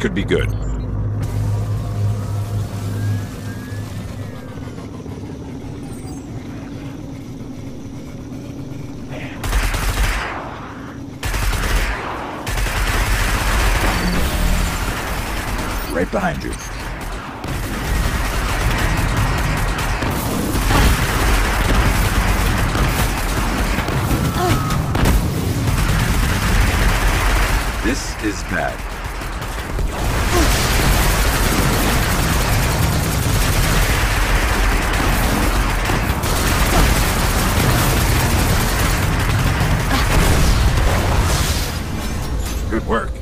could be good. Right behind you. This is bad. Good work.